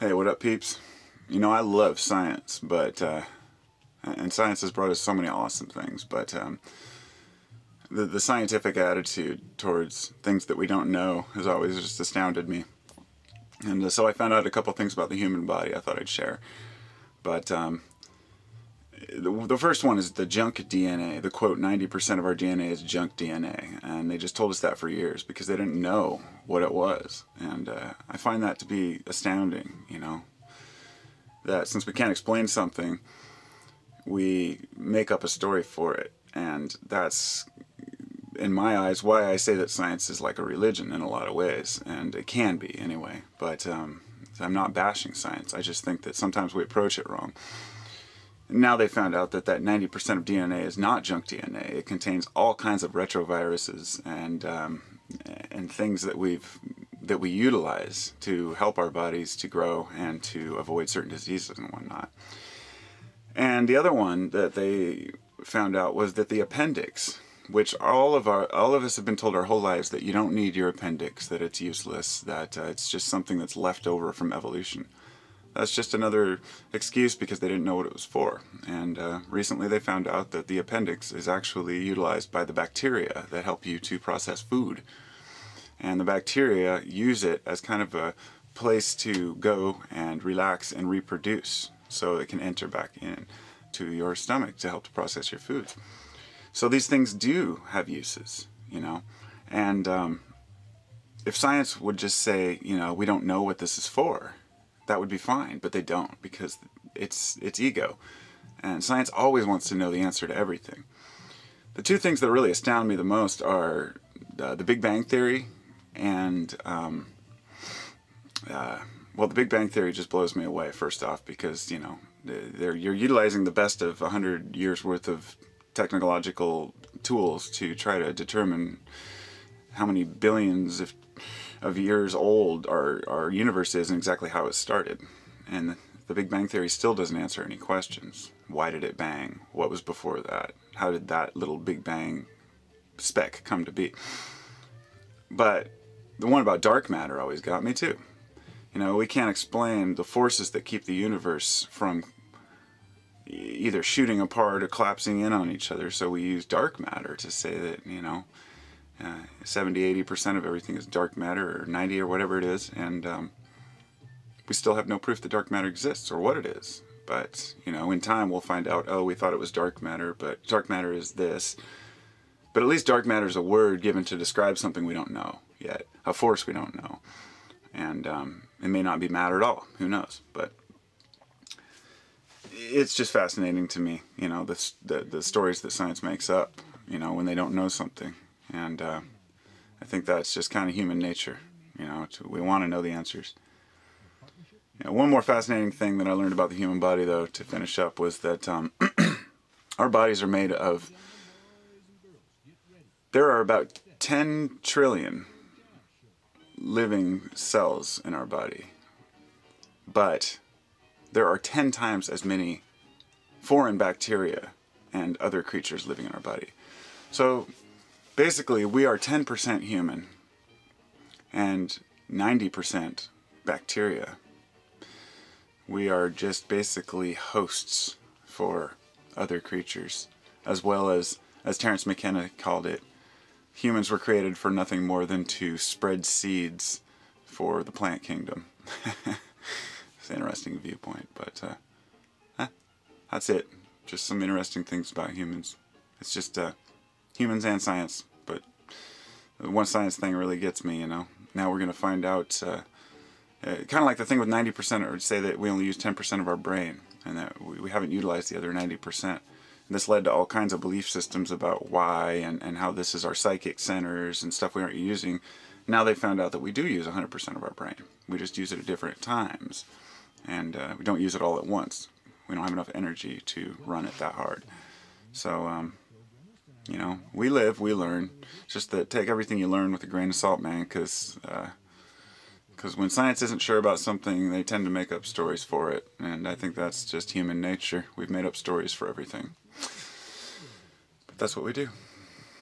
Hey, what up, peeps? You know, I love science, but and science has brought us so many awesome things, but the scientific attitude towards things that we don't know has always just astounded me. And so I found out a couple things about the human body I thought I'd share. But the first one is the junk DNA. The quote, 90% of our DNA is junk DNA. And they just told us that for years because they didn't know what it was. And I find that to be astounding, you know, that since we can't explain something, we make up a story for it. And that's, in my eyes, why I say that science is like a religion in a lot of ways. And it can be, anyway. But I'm not bashing science. I just think that sometimes we approach it wrong. And now they found out that 90% of DNA is not junk DNA. It contains all kinds of retroviruses and things that we utilize to help our bodies to grow and to avoid certain diseases and whatnot. And the other one that they found out was that the appendix, which all of us have been told our whole lives that you don't need your appendix, that it's useless, that it's just something that's left over from evolution. That's just another excuse because they didn't know what it was for. And recently they found out that the appendix is actually utilized by the bacteria that help you to process food. And the bacteria use it as kind of a place to go and relax and reproduce, so it can enter back in to your stomach to help to process your food. So these things do have uses, you know, and if science would just say, you know, we don't know what this is for, that would be fine, but they don't, because it's ego, and science always wants to know the answer to everything. The two things that really astound me the most are the Big Bang Theory and, well, the Big Bang Theory just blows me away, first off, because, you know, you're utilizing the best of 100 years worth of technological tools to try to determine how many billions of years old our universe is and exactly how it started. And the Big Bang Theory still doesn't answer any questions. Why did it bang? What was before that? How did that little Big Bang speck come to be? But the one about dark matter always got me too. You know, we can't explain the forces that keep the universe from either shooting apart or collapsing in on each other, so we use dark matter to say that, you know, 70–80% of everything is dark matter, or 90 or whatever it is, and we still have no proof that dark matter exists or what it is. But, you know, in time we'll find out, oh, we thought it was dark matter, but dark matter is this. But at least dark matter is a word given to describe something we don't know yet, a force we don't know. And it may not be matter at all, who knows, but it's just fascinating to me, you know, the stories that science makes up, you know, when they don't know something. And I think that's just kind of human nature, you know, we want to know the answers. You know, one more fascinating thing that I learned about the human body, though, to finish up, was that our bodies are made of, there are about 10 trillion living cells in our body, but there are 10 times as many foreign bacteria and other creatures living in our body. So basically we are 10% human and 90% bacteria. We are just basically hosts for other creatures, as well as Terrence McKenna called it, humans were created for nothing more than to spread seeds for the plant kingdom. It's an interesting viewpoint, but that's it. Just some interesting things about humans. It's just humans and science, but the one science thing really gets me, you know. Now we're going to find out, kind of like the thing with 90%, or say that we only use 10% of our brain, and that we haven't utilized the other 90%. This led to all kinds of belief systems about why and how this is our psychic centers and stuff we aren't using. Now they found out that we do use 100% of our brain. We just use it at different times. And we don't use it all at once. We don't have enough energy to run it that hard. So, you know, we live, we learn. It's just that take everything you learn with a grain of salt, man, because when science isn't sure about something, they tend to make up stories for it. And I think that's just human nature. We've made up stories for everything. But that's what we do.